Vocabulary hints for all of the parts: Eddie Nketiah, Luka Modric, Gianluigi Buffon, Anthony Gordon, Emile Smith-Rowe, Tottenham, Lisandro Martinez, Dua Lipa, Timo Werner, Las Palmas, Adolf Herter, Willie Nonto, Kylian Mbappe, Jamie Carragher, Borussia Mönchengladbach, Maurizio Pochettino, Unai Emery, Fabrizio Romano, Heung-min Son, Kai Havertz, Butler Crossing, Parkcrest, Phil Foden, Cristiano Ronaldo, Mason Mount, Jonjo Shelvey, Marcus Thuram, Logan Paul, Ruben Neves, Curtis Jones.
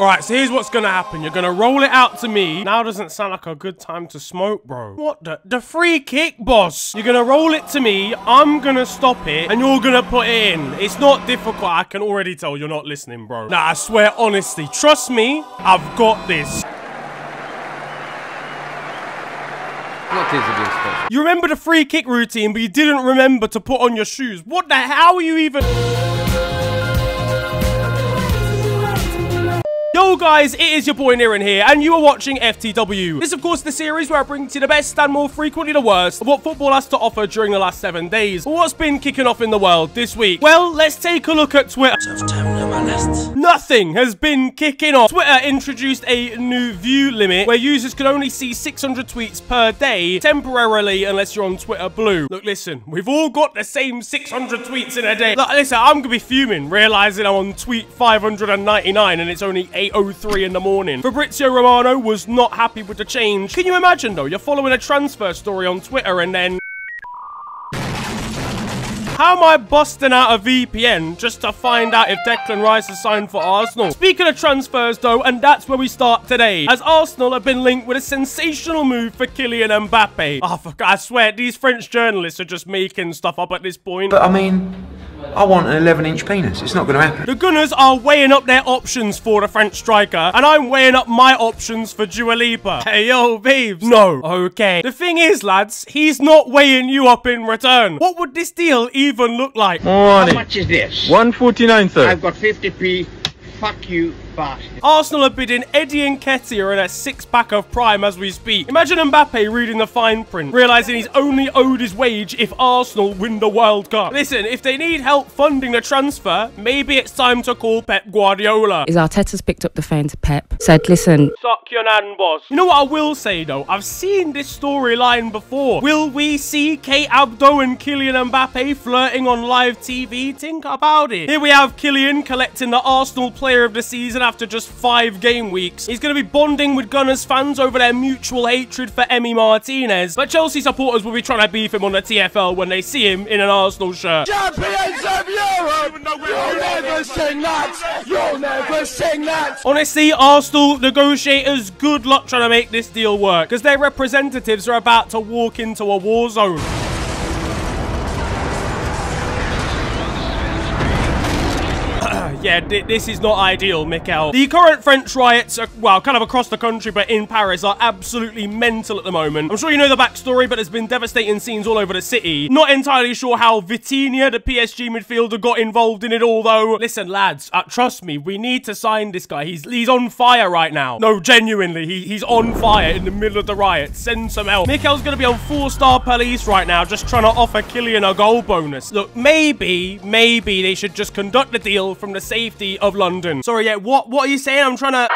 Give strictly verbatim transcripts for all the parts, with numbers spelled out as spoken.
All right, so here's what's going to happen. You're going to roll it out to me. Now doesn't sound like a good time to smoke, bro. What the? The free kick, boss. You're going to roll it to me. I'm going to stop it, and you're going to put it in. It's not difficult. I can already tell you're not listening, bro. Nah, I swear, honestly. Trust me, I've got this. What is it? You remember the free kick routine, but you didn't remember to put on your shoes. What the hell are you even... Yo guys, it is your boy Niren here, and you are watching F T W. This is of course the series where I bring to you the best and more frequently the worst of what football has to offer during the last seven days. But what's been kicking off in the world this week? Well, let's take a look at Twitter. Nothing has been kicking off. Twitter introduced a new view limit where users can only see six hundred tweets per day temporarily unless you're on Twitter Blue. Look, listen, we've all got the same six hundred tweets in a day. Look, listen, I'm going to be fuming, realising I'm on tweet five hundred ninety-nine and it's only eight oh three in the morning. Fabrizio Romano was not happy with the change. Can you imagine though? You're following a transfer story on Twitter and then... How am I busting out a V P N just to find out if Declan Rice has signed for Arsenal? Speaking of transfers though, and that's where we start today, as Arsenal have been linked with a sensational move for Kylian Mbappe. Oh, for God, I swear, these French journalists are just making stuff up at this point. But I mean... I want an eleven inch penis. It's not going to happen. The Gunners are weighing up their options for the French striker, and I'm weighing up my options for Dua Lipa. Hey, yo, Beebs. No. Okay. The thing is, lads, he's not weighing you up in return. What would this deal even look like? How much is this? one forty-nine, sir. I've got fifty p. Fuck you, bastard. Arsenal are bidding Eddie Nketiah and a six-pack of Prime as we speak. Imagine Mbappe reading the fine print, realising he's only owed his wage if Arsenal win the World Cup. Listen, if they need help funding the transfer, maybe it's time to call Pep Guardiola. Is Arteta's picked up the phone to Pep, said, listen... Suck your nan, boss. You know what I will say, though? I've seen this storyline before. Will we see Kate Abdo and Kylian Mbappe flirting on live T V? Think about it. Here we have Kylian collecting the Arsenal player of the season after just five game weeks. He's going to be bonding with Gunners fans over their mutual hatred for Emi Martinez, but Chelsea supporters will be trying to beef him on the T F L when they see him in an Arsenal shirt. Champions of Europe! You'll never sing that! You'll never sing that! Honestly, Arsenal negotiators, good luck trying to make this deal work, because their representatives are about to walk into a war zone. Yeah, this is not ideal, Mikel. The current French riots are, well, kind of across the country, but in Paris, are absolutely mental at the moment. I'm sure you know the backstory, but there's been devastating scenes all over the city. Not entirely sure how Vitinha, the P S G midfielder, got involved in it all, though. Listen, lads, uh, trust me, we need to sign this guy. He's he's on fire right now. No, genuinely, he, he's on fire in the middle of the riot. Send some help. Mikel's going to be on four-star police right now, just trying to offer Kylian a goal bonus. Look, maybe, maybe they should just conduct the deal from the safety of London. Sorry, yeah, what what are you saying? I'm trying to...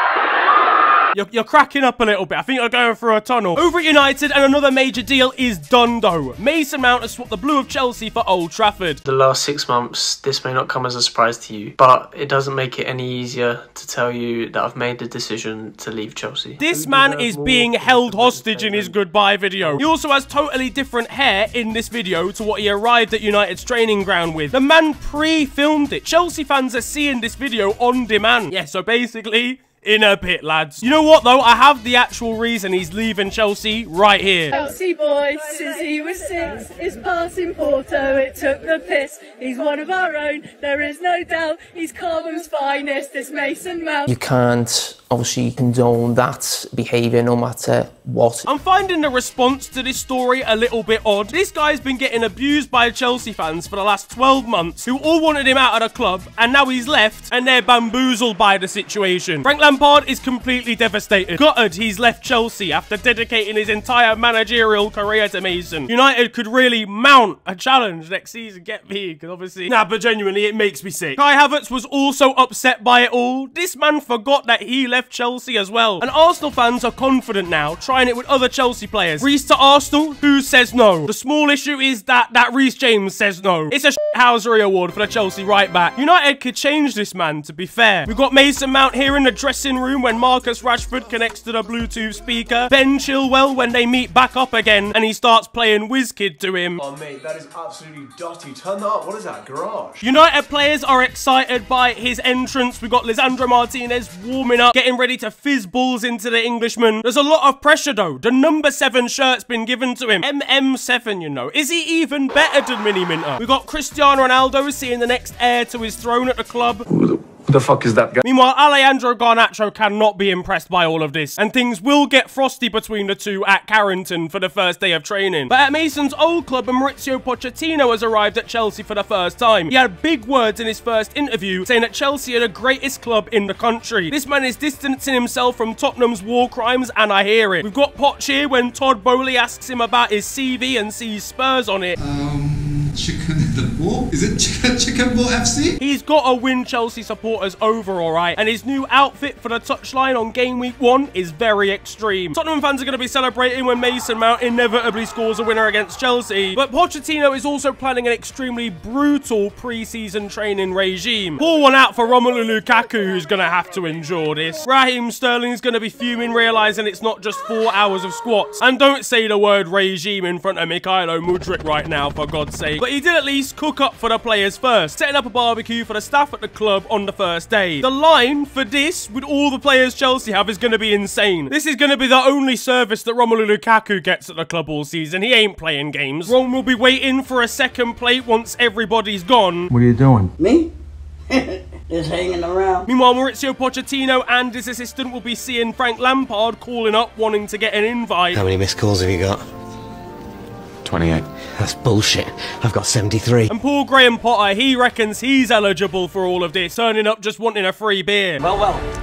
You're, you're cracking up a little bit. I think you're going through a tunnel. Over at United, and another major deal is done, though. Mason Mount has swapped the blue of Chelsea for Old Trafford. The last six months, this may not come as a surprise to you, but it doesn't make it any easier to tell you that I've made the decision to leave Chelsea. This man is being held hostage in his goodbye video. He also has totally different hair in this video to what he arrived at United's training ground with. The man pre-filmed it. Chelsea fans are seeing this video on demand. Yeah, so basically... in a bit, lads. You know what, though? I have the actual reason he's leaving Chelsea right here. Chelsea boy, since he was six, is passing Porto, it took the piss. He's one of our own, there is no doubt. He's Cobham's finest, this Mason Mount. You can't obviously condone that behaviour no matter what. I'm finding the response to this story a little bit odd. This guy's been getting abused by Chelsea fans for the last twelve months, who all wanted him out of the club, and now he's left, and they're bamboozled by the situation. Frank Lampard is completely devastated. Gutted he's left Chelsea after dedicating his entire managerial career to Mason. United could really mount a challenge next season. Get me, because obviously... Nah, but genuinely, it makes me sick. Kai Havertz was also upset by it all. This man forgot that he left left Chelsea as well. And Arsenal fans are confident now, trying it with other Chelsea players. Reese to Arsenal, who says no? The small issue is that that Reese James says no. It's a shithousery award for the Chelsea right back. United could change this man, to be fair. We've got Mason Mount here in the dressing room when Marcus Rashford connects to the Bluetooth speaker. Ben Chilwell when they meet back up again and he starts playing WizKid to him. Oh mate, that is absolutely dotty. Turn that up. What is that? Garage. United players are excited by his entrance. We've got Lisandro Martinez warming up, getting ready to fizz balls into the Englishman. There's a lot of pressure though. The number seven shirt's been given to him. M M seven, you know. Is he even better than Mini Minter? We've got Cristiano Ronaldo seeing the next heir to his throne at the club. What the fuck is that guy? Meanwhile, Alejandro Garnacho cannot be impressed by all of this, and things will get frosty between the two at Carrington for the first day of training. But at Mason's old club, Maurizio Pochettino has arrived at Chelsea for the first time. He had big words in his first interview, saying that Chelsea are the greatest club in the country. This man is distancing himself from Tottenham's war crimes, and I hear it. We've got Poch here when Todd Bowley asks him about his C V and sees Spurs on it. Um... Chicken the ball? Is it chicken, chicken ball F C? He's got to win Chelsea supporters over, all right. And his new outfit for the touchline on game week one is very extreme. Tottenham fans are going to be celebrating when Mason Mount inevitably scores a winner against Chelsea. But Pochettino is also planning an extremely brutal pre-season training regime. Pour one out for Romelu Lukaku, who's going to have to endure this. Raheem Sterling's going to be fuming, realising it's not just four hours of squats. And don't say the word regime in front of Mikhailo Mudryk right now, for God's sake. But he did at least cook up for the players first, setting up a barbecue for the staff at the club on the first day. The line for this, with all the players Chelsea have, is going to be insane. This is going to be the only service that Romelu Lukaku gets at the club all season. He ain't playing games. Rom will be waiting for a second plate once everybody's gone. What are you doing? Me? Just hanging around. Meanwhile, Maurizio Pochettino and his assistant will be seeing Frank Lampard calling up, wanting to get an invite. How many missed calls have you got? twenty-eight. That's bullshit. I've got seventy-three. And poor Graham Potter, he reckons he's eligible for all of this, turning up just wanting a free beer. Well, well.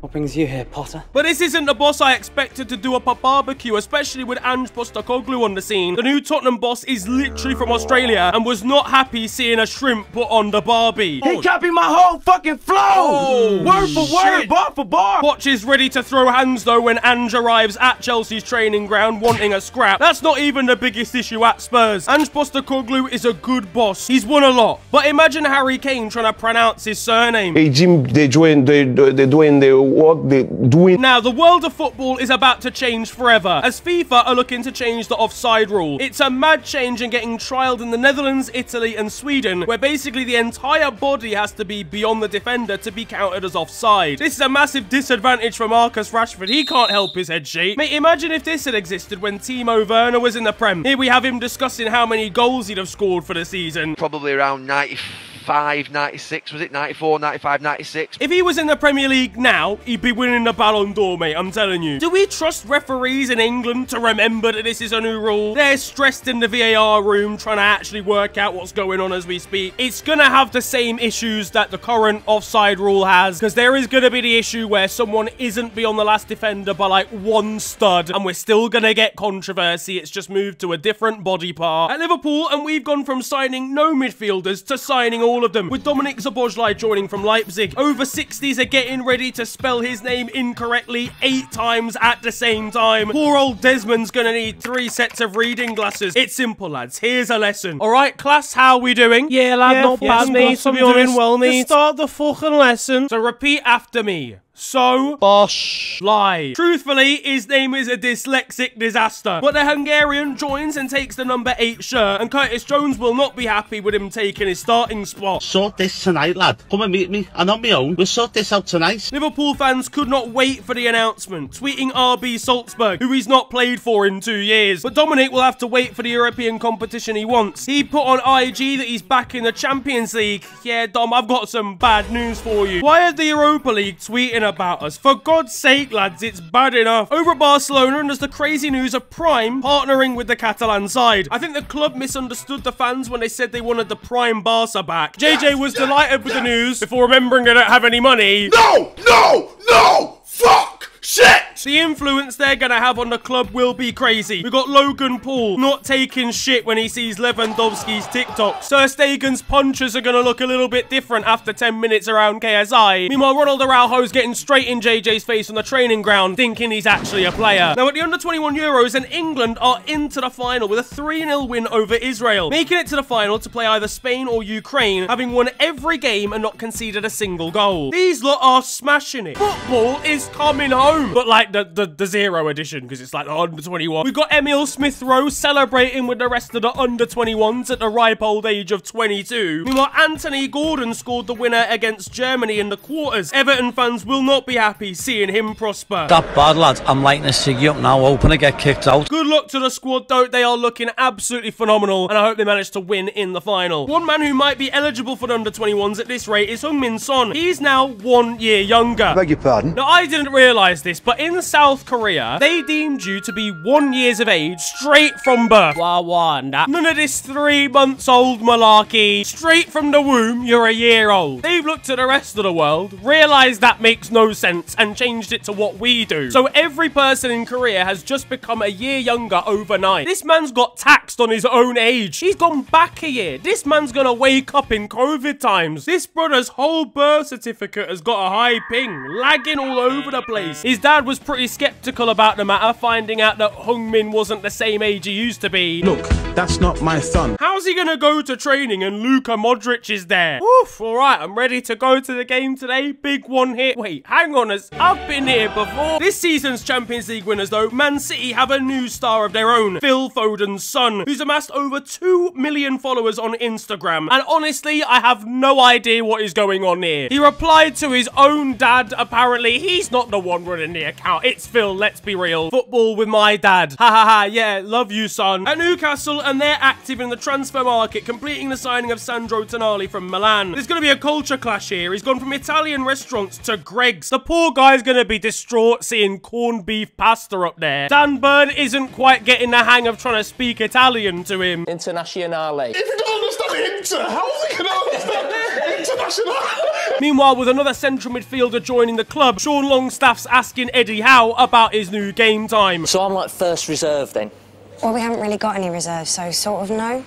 What brings you here, Potter? But this isn't the boss I expected to do up a barbecue, especially with Ange Postecoglou on the scene. The new Tottenham boss is literally from Australia and was not happy seeing a shrimp put on the barbie. He copied my whole fucking flow! Oh, word for shit. Word, bar for bar! Poch is ready to throw hands though when Ange arrives at Chelsea's training ground wanting a scrap. That's not even the biggest issue at Spurs. Ange Postecoglou is a good boss. He's won a lot. But imagine Harry Kane trying to pronounce his surname. Hey Jim, they're doing, they're doing the... what they doing. Now, the world of football is about to change forever, as FIFA are looking to change the offside rule. It's a mad change and getting trialled in the Netherlands, Italy and Sweden, where basically the entire body has to be beyond the defender to be counted as offside. This is a massive disadvantage for Marcus Rashford. He can't help his head shape. Mate, imagine if this had existed when Timo Werner was in the Prem. Here we have him discussing how many goals he'd have scored for the season. Probably around ninety-five, ninety-six, was it? ninety-four, ninety-five, ninety-six. If he was in the Premier League now, he'd be winning the Ballon d'Or, mate, I'm telling you. Do we trust referees in England to remember that this is a new rule? They're stressed in the V A R room trying to actually work out what's going on as we speak. It's going to have the same issues that the current offside rule has, because there is going to be the issue where someone isn't beyond the last defender by like one stud, and we're still going to get controversy. It's just moved to a different body part. At Liverpool, and we've gone from signing no midfielders to signing all of them, with Dominic Szoboszlai joining from Leipzig. Over sixties are getting ready to spell his name incorrectly eight times at the same time. Poor old Desmond's gonna need three sets of reading glasses. It's simple, lads. Here's a lesson. All right, class, how we doing? Yeah, lad, yeah, not bad, mate. I'm doing well, mate. Let's start the fucking lesson. So repeat after me. So, Bosh. Lie. Truthfully, his name is a dyslexic disaster. But the Hungarian joins and takes the number eight shirt, and Curtis Jones will not be happy with him taking his starting spot. Sort this tonight, lad. Come and meet me. I'm on my own. We'll sort this out tonight. Liverpool fans could not wait for the announcement, tweeting R B Salzburg, who he's not played for in two years. But Dominic will have to wait for the European competition he wants. He put on I G that he's back in the Champions League. Yeah, Dom, I've got some bad news for you. Why are the Europa League tweeting about us? For God's sake, lads, it's bad enough. Over at Barcelona, and there's the crazy news of Prime partnering with the Catalan side. I think the club misunderstood the fans when they said they wanted the Prime Barca back. J J was delighted with the news before remembering they don't have any money. No! No! No! Fuck! Shit! match. The influence they're going to have on the club will be crazy. We've got Logan Paul not taking shit when he sees Lewandowski's TikToks. Ter Stegen's punches are going to look a little bit different after ten minutes around K S I. Meanwhile, Ronald Araujo's getting straight in J J's face on the training ground, thinking he's actually a player. Now, at the under twenty-one Euros, and England are into the final with a three nil win over Israel, making it to the final to play either Spain or Ukraine, having won every game and not conceded a single goal. These lot are smashing it. Football is coming home. But like the, the, the zero edition, because it's like the under twenty-one. We've got Emile Smith-Rowe celebrating with the rest of the under twenty-ones at the ripe old age of twenty-two. Meanwhile, Anthony Gordon scored the winner against Germany in the quarters. Everton fans will not be happy seeing him prosper. That bad, lads. I'm lighting a ciggy up now, hoping to get kicked out. Good luck to the squad, though. They are looking absolutely phenomenal, and I hope they manage to win in the final. One man who might be eligible for the under twenty-ones at this rate is Heung-min Son. He's now one year younger. I beg your pardon? Now, I didn't realise this, but in South Korea, they deemed you to be one years of age straight from birth. Wah, wah, nah. None of this three months old malarkey. Straight from the womb, you're a year old. They've looked to the rest of the world, realised that makes no sense, and changed it to what we do. So every person in Korea has just become a year younger overnight. This man's got taxed on his own age. He's gone back a year. This man's gonna wake up in COVID times. This brother's whole birth certificate has got a high ping, lagging all over the place. His dad was pretty skeptical about the matter, finding out that Heung-min wasn't the same age he used to be. Look, that's not my son. How's he gonna go to training and Luka Modric is there? Oof, all right, I'm ready to go to the game today. Big one here. Wait, hang on, I've been here before. This season's Champions League winners, though, Man City have a new star of their own, Phil Foden's son, who's amassed over two million followers on Instagram. And honestly, I have no idea what is going on here. He replied to his own dad, apparently. He's not the one running the account. It's Phil, let's be real. Football with my dad. Ha ha ha, yeah, love you, son. At Newcastle, and they're active in the transfer market, completing the signing of Sandro Tonali from Milan. There's going to be a culture clash here. He's gone from Italian restaurants to Greg's. The poor guy's going to be distraught seeing corned beef pasta up there. Dan Burn isn't quite getting the hang of trying to speak Italian to him. Internazionale. If you don't understand Inter, how is he going to understand Internazionale? Meanwhile, with another central midfielder joining the club, Sean Longstaff's asking Eddie Howe about his new game time. So I'm like first reserve then? Well, we haven't really got any reserves, so sort of no.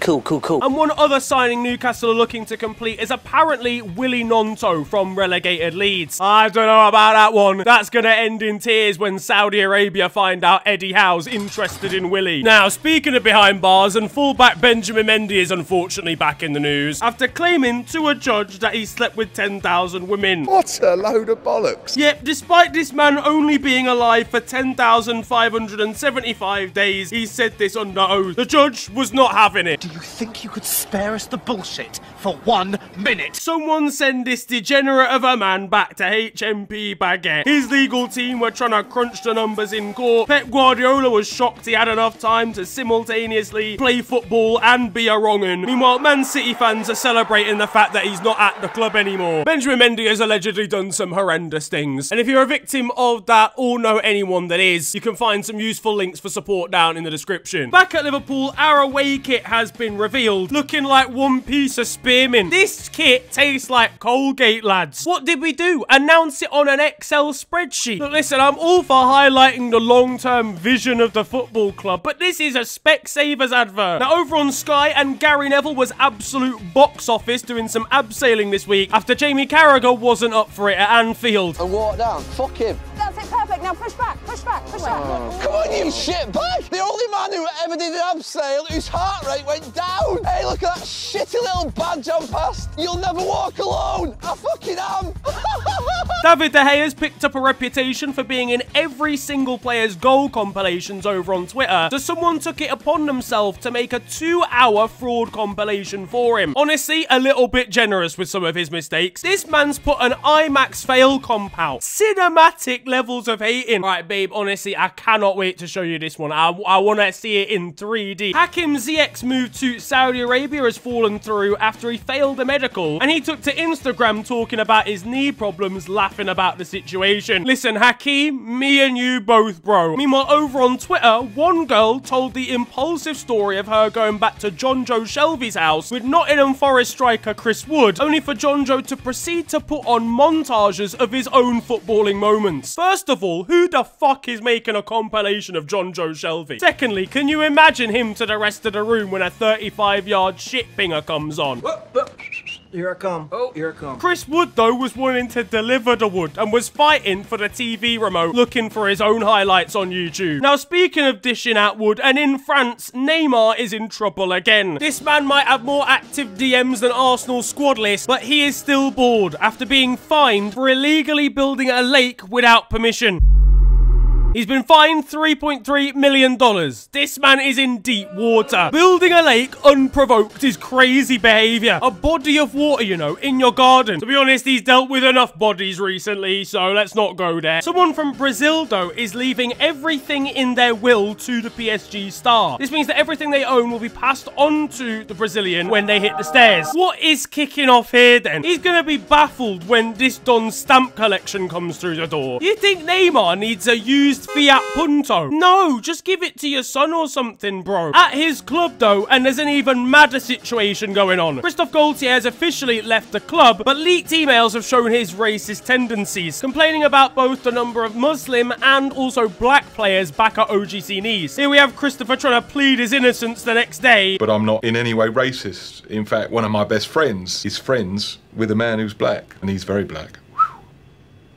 Cool, cool, cool. And one other signing Newcastle are looking to complete is apparently Willie Nonto from relegated Leeds. I don't know about that one. That's going to end in tears when Saudi Arabia find out Eddie Howe's interested in Willie. Now, speaking of behind bars, and fullback Benjamin Mendy is unfortunately back in the news after claiming to a judge that he slept with ten thousand women. What a load of bollocks. Yep, despite this man only being alive for ten thousand five hundred seventy-five days, he said this under oath. The judge was not having it. You think you could spare us the bullshit for one minute? Someone send this degenerate of a man back to H M P Baguette. His legal team were trying to crunch the numbers in court. Pep Guardiola was shocked he had enough time to simultaneously play football and be a wrong'un. Meanwhile, Man City fans are celebrating the fact that he's not at the club anymore. Benjamin Mendy has allegedly done some horrendous things. And if you're a victim of that or know anyone that is, you can find some useful links for support down in the description. Back at Liverpool, our away kit has been been revealed, looking like one piece of spearmint. This kit tastes like Colgate, lads. What did we do? Announce it on an Excel spreadsheet? But listen, I'm all for highlighting the long-term vision of the football club, but this is a Specsavers advert. Now, over on Sky, and Gary Neville was absolute box office doing some abseiling this week after Jamie Carragher wasn't up for it at Anfield. I walked down. Fuck him. That's it, perfect. Now push back, push back, push back. Oh. Come on, you shitbag! The only man who ever did an abseil whose heart rate went down! Hey, look at that shitty little badge on past! You'll never walk alone! I fucking am! David De Gea's picked up a reputation for being in every single player's goal compilations over on Twitter, so someone took it upon themselves to make a two hour fraud compilation for him. Honestly, a little bit generous with some of his mistakes. This man's put an IMAX fail comp out. Cinematic levels of hating. Right, babe, honestly, I cannot wait to show you this one. I, I want to see it in three D. Hakim Ziyech's move to Saudi Arabia has fallen through after he failed a medical, and he took to Instagram talking about his knee problems last laughing about the situation. Listen, Hakeem, me and you both, bro. Meanwhile, over on Twitter, one girl told the impulsive story of her going back to Jonjo Shelvey's house with Nottingham Forest striker Chris Wood, only for Jonjo to proceed to put on montages of his own footballing moments. First of all, who the fuck is making a compilation of Jonjo Shelvey? Secondly, can you imagine him to the rest of the room when a thirty-five yard shit pinger comes on? Whoa, whoa. Here I come. Oh, here I come. Chris Wood, though, was willing to deliver the wood and was fighting for the T V remote, looking for his own highlights on YouTube. Now, speaking of dishing out wood, and in France, Neymar is in trouble again. This man might have more active D Ms than Arsenal's squad list, but he is still bored after being fined for illegally building a lake without permission. He's been fined three point three million dollars. This man is in deep water. Building a lake unprovoked is crazy behavior. A body of water, you know, in your garden. To be honest, he's dealt with enough bodies recently, so let's not go there. Someone from Brazil, though, is leaving everything in their will to the P S G star. This means that everything they own will be passed on to the Brazilian when they hit the stairs. What is kicking off here, then? He's going to be baffled when this Don's stamp collection comes through the door. You think Neymar needs a used Fiat Punto? No, just give it to your son or something, bro. At his club, though, and there's an even madder situation going on. Christophe Galtier has officially left the club, but leaked emails have shown his racist tendencies, complaining about both the number of Muslim and also black players back at O G C Nice. Here we have Christopher trying to plead his innocence the next day. But I'm not in any way racist. In fact, one of my best friends is friends with a man who's black, and he's very black.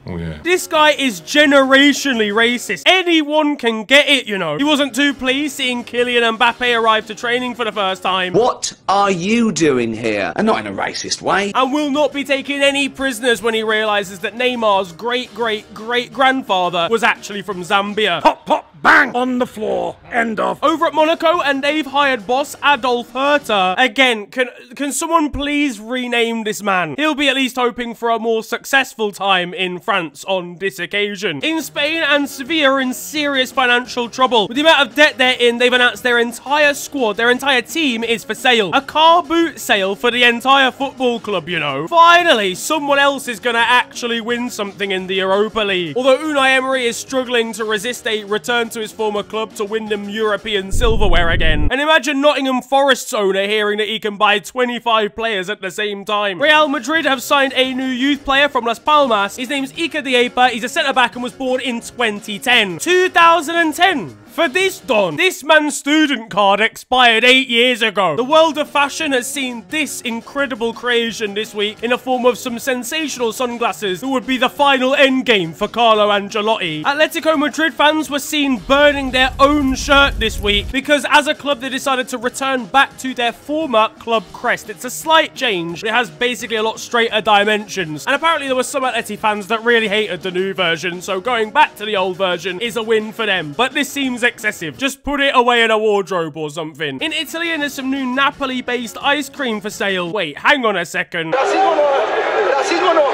Oh, yeah. This guy is generationally racist. Anyone can get it, you know. He wasn't too pleased seeing Kylian Mbappe arrive to training for the first time. What are you doing here? And not in a racist way. And will not be taking any prisoners when he realises that Neymar's great-great-great-grandfather was actually from Zambia. Pop, pop. Bang! On the floor. End of. Over at Monaco, and they've hired boss Adolf Herter. Again, can can someone please rename this man? He'll be at least hoping for a more successful time in France on this occasion. In Spain, and Sevilla are in serious financial trouble. With the amount of debt they're in, they've announced their entire squad, their entire team is for sale. A car boot sale for the entire football club, you know. Finally, someone else is going to actually win something in the Europa League. Although Unai Emery is struggling to resist a return to to his former club to win them European silverware again. And imagine Nottingham Forest's owner hearing that he can buy twenty-five players at the same time. Real Madrid have signed a new youth player from Las Palmas. His name's Iker Diapa. He's a centre-back and was born in twenty ten. two thousand ten. For this Don, this man's student card expired eight years ago. The world of fashion has seen this incredible creation this week in the form of some sensational sunglasses that would be the final endgame for Carlo Ancelotti. Atletico Madrid fans were seen burning their own shirt this week because as a club they decided to return back to their former club crest. It's a slight change, but it has basically a lot straighter dimensions. And apparently there were some Atleti fans that really hated the new version, so going back to the old version is a win for them. But this seems excessive. Just put it away in a wardrobe or something. In Italy, and there's some new Napoli-based ice cream for sale. Wait, hang on a second.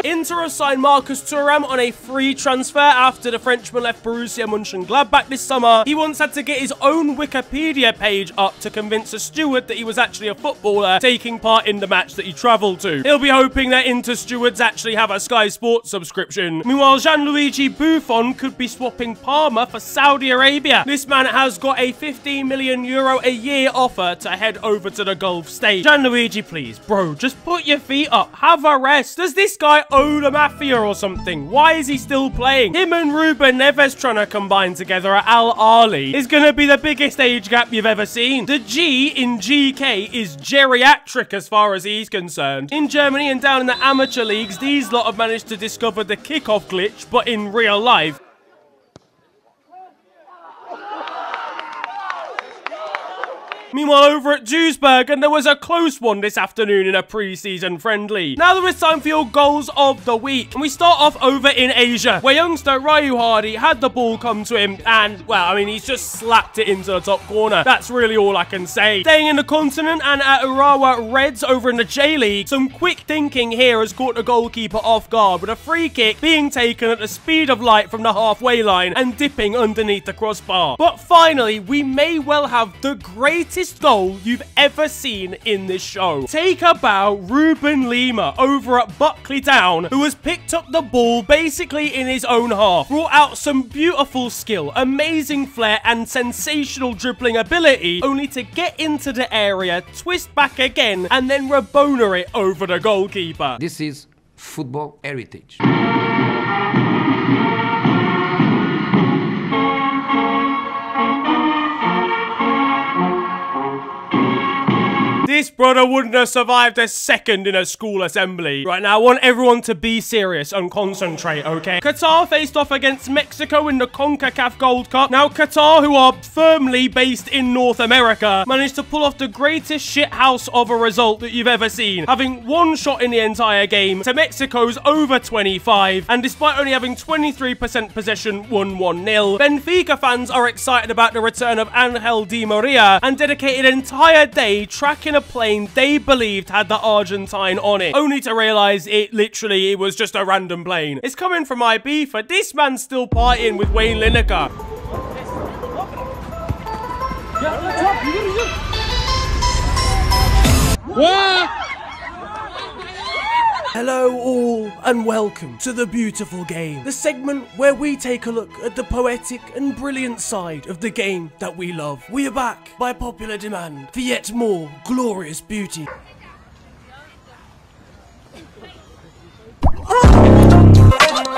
Inter have signed Marcus Thuram on a free transfer after the Frenchman left Borussia Mönchengladbach this summer. He once had to get his own Wikipedia page up to convince a steward that he was actually a footballer taking part in the match that he travelled to. He'll be hoping that Inter stewards actually have a Sky Sports subscription. Meanwhile, Gianluigi Buffon could be swapping Parma for Saudi Arabia. This man has got a fifteen million euro a year offer to head over to the Gulf state. Gianluigi, please, bro, just put your feet up. Have a rest. Does this guy owe the Mafia or something? Why is he still playing? Him and Ruben Neves trying to combine together at Al Ahly is going to be the biggest age gap you've ever seen. The G in G K is geriatric as far as he's concerned. In Germany and down in the amateur leagues, these lot have managed to discover the kickoff glitch, but in real life. Meanwhile, over at Duisburg, and there was a close one this afternoon in a pre-season friendly. Now there is time for your goals of the week. And we start off over in Asia, where youngster Ryu Hardy had the ball come to him and, well, I mean, he's just slapped it into the top corner. That's really all I can say. Staying in the continent and at Urawa Reds over in the J-League, some quick thinking here has caught the goalkeeper off guard with a free kick being taken at the speed of light from the halfway line and dipping underneath the crossbar. But finally, we may well have the greatest hottest goal you've ever seen in this show. Take a bow, Ruben Lima over at Buckley Town, who has picked up the ball basically in his own half, brought out some beautiful skill, amazing flair and sensational dribbling ability, only to get into the area, twist back again and then Rabona it over the goalkeeper. This is football heritage. This brother wouldn't have survived a second in a school assembly. Right now, I want everyone to be serious and concentrate, okay? Qatar faced off against Mexico in the CONCACAF Gold Cup. Now, Qatar, who are firmly based in North America, managed to pull off the greatest shithouse of a result that you've ever seen, having one shot in the entire game to Mexico's over twenty-five, and despite only having twenty-three percent possession, won one nil. Benfica fans are excited about the return of Angel Di Maria and dedicated an entire day tracking a plane they believed had the Argentine on it, only to realise it literally it was just a random plane. It's coming from I B, for this man's still partying with Wayne Lineker. What? Hello all and welcome to The Beautiful Game, the segment where we take a look at the poetic and brilliant side of the game that we love. We are back by popular demand for yet more glorious beauty.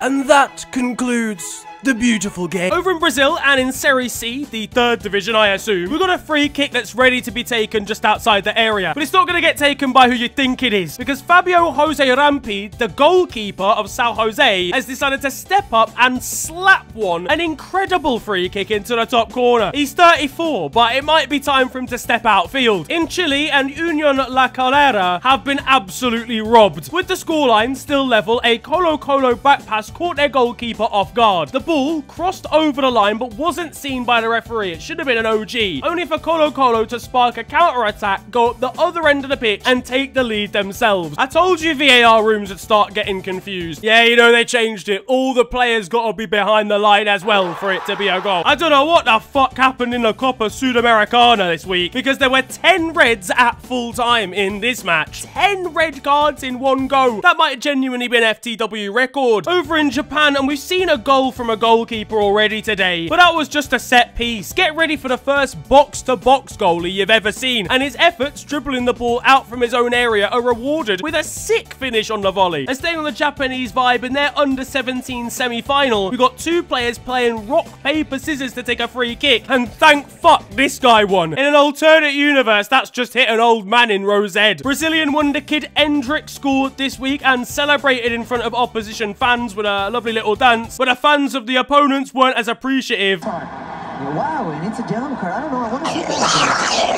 And that concludes The Beautiful Game. Over in Brazil and in Serie C, the third division, I assume, we've got a free kick that's ready to be taken just outside the area. But it's not going to get taken by who you think it is, because Fabio Jose Rampi, the goalkeeper of Sao Jose, has decided to step up and slap one, an incredible free kick into the top corner. He's thirty-four, but it might be time for him to step outfield. In Chile and Union La Calera have been absolutely robbed. With the scoreline still level, a Colo Colo back pass caught their goalkeeper off guard. The ball Ball crossed over the line but wasn't seen by the referee. It should have been an O G. Only for Colo Colo to spark a counter-attack, go up the other end of the pitch and take the lead themselves. I told you V A R rooms would start getting confused. Yeah, you know, they changed it. All the players got to be behind the line as well for it to be a goal. I don't know what the fuck happened in the Copa Sudamericana this week, because there were ten reds at full time in this match. ten red cards in one go. That might have genuinely been F T W record. Over in Japan, and we've seen a goal from a goalkeeper already today, but that was just a set piece. Get ready for the first box-to-box goalie you've ever seen, and his efforts dribbling the ball out from his own area are rewarded with a sick finish on the volley. And staying on the Japanese vibe, in their under seventeen semi-final, we got two players playing rock, paper, scissors to take a free kick, and thank fuck this guy won. In an alternate universe, that's just hit an old man in Rose Ed. Brazilian wonder kid Endrick scored this week and celebrated in front of opposition fans with a lovely little dance, but the fans of the The opponents weren't as appreciative. Wow, and it's a yellow card. I don't know. I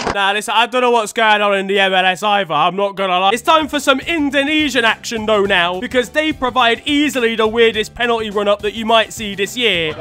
wonder nah, listen, I don't know what's going on in the M L S either. I'm not gonna lie. It's time for some Indonesian action though now, because they provide easily the weirdest penalty run-up that you might see this year.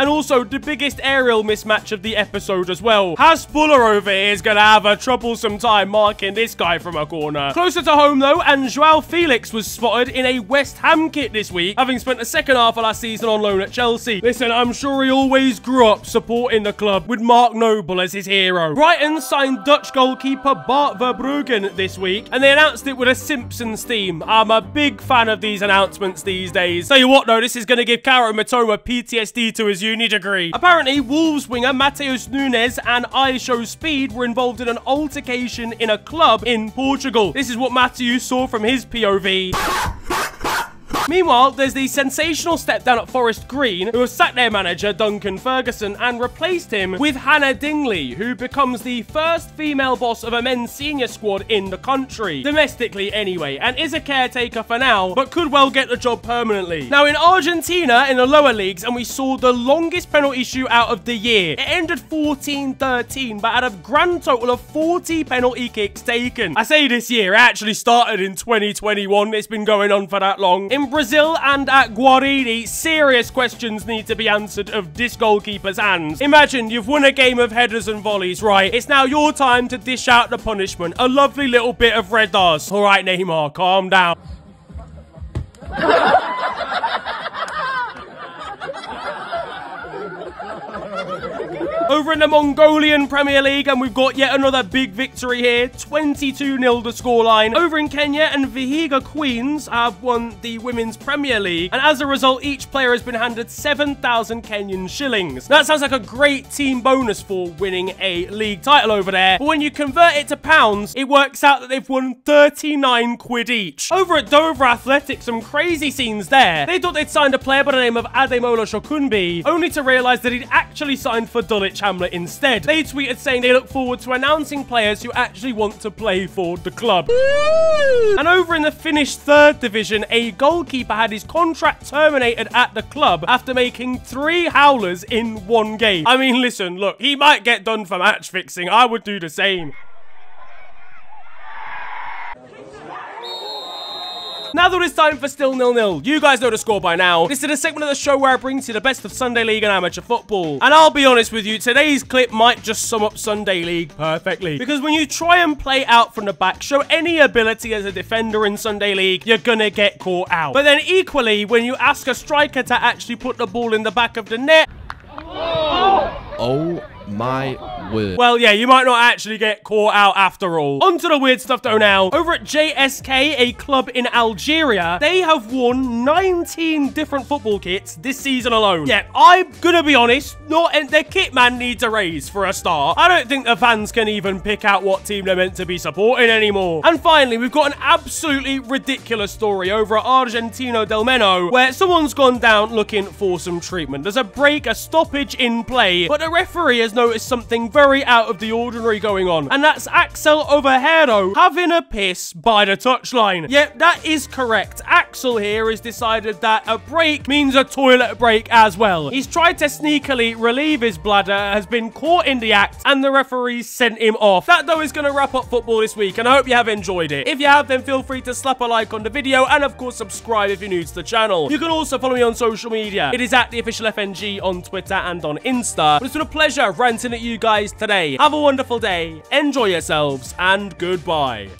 And also the biggest aerial mismatch of the episode as well. Hasbulla over here is gonna have a troublesome time marking this guy from a corner. Closer to home though, and Joao Felix was spotted in a West Ham kit this week, having spent the second half of last season on loan at Chelsea. Listen, I'm sure he always grew up supporting the club with Mark Noble as his hero. Brighton signed Dutch goalkeeper Bart Verbruggen this week, and they announced it with a Simpsons theme. I'm a big fan of these announcements these days. Tell you what though, this is going to give Karo Matoma P T S D to his uni degree. Apparently, Wolves winger Mateus Nunes and I Show Speed were involved in an altercation in a club in Portugal. This is what Mateus saw from his P O V. Meanwhile, there's the sensational step down at Forest Green, who has sacked their manager, Duncan Ferguson, and replaced him with Hannah Dingley, who becomes the first female boss of a men's senior squad in the country, domestically anyway, and is a caretaker for now, but could well get the job permanently. Now, in Argentina, in the lower leagues, and we saw the longest penalty shootout of the year. It ended fourteen thirteen, but had a grand total of forty penalty kicks taken. I say this year, it actually started in twenty twenty-one. It's been going on for that long. In Ozil and at Guarini, serious questions need to be answered of this goalkeeper's hands. Imagine you've won a game of headers and volleys, right? It's now your time to dish out the punishment. A lovely little bit of red arse. All right, Neymar, calm down. Over in the Mongolian Premier League, and we've got yet another big victory here. twenty-two nil the scoreline. Over in Kenya, and Vihiga Queens have won the Women's Premier League. And as a result, each player has been handed seven thousand Kenyan shillings. That sounds like a great team bonus for winning a league title over there. But when you convert it to pounds, it works out that they've won thirty-nine quid each. Over at Dover Athletic, some crazy scenes there. They thought they'd signed a player by the name of Ademola Shokunbi, only to realise that he'd actually signed for Dulwich Hamlet instead. They tweeted saying they look forward to announcing players who actually want to play for the club. And over in the Finnish third division, a goalkeeper had his contract terminated at the club after making three howlers in one game. I mean, listen, look, he might get done for match fixing. I would do the same. Now that it's time for still nil nil, you guys know the score by now. This is the segment of the show where I bring to you the best of Sunday League and amateur football. And I'll be honest with you, today's clip might just sum up Sunday League perfectly. Because when you try and play out from the back, show any ability as a defender in Sunday League, you're gonna get caught out. But then equally, when you ask a striker to actually put the ball in the back of the net... Oh! Oh. My word. Well, yeah, you might not actually get caught out after all. On to the weird stuff though now. Over at J S K, a club in Algeria, they have worn nineteen different football kits this season alone. Yeah, I'm gonna be honest, not and their kit man needs a raise for a start. I don't think the fans can even pick out what team they're meant to be supporting anymore. And finally, we've got an absolutely ridiculous story over at Argentino del Meno, where someone's gone down looking for some treatment. There's a break, a stoppage in play, but the referee has no noticed something very out of the ordinary going on, and that's Axel Ovejero having a piss by the touchline. Yep, that is correct. Axel here has decided that a break means a toilet break as well. He's tried to sneakily relieve his bladder, has been caught in the act, and the referee sent him off. That though is going to wrap up football this week, and I hope you have enjoyed it. If you have, then feel free to slap a like on the video, and of course subscribe if you're new to the channel. You can also follow me on social media. It is at the official F N G on Twitter and on Insta. But it's been a pleasure ranting at you guys today. Have a wonderful day, enjoy yourselves, and goodbye.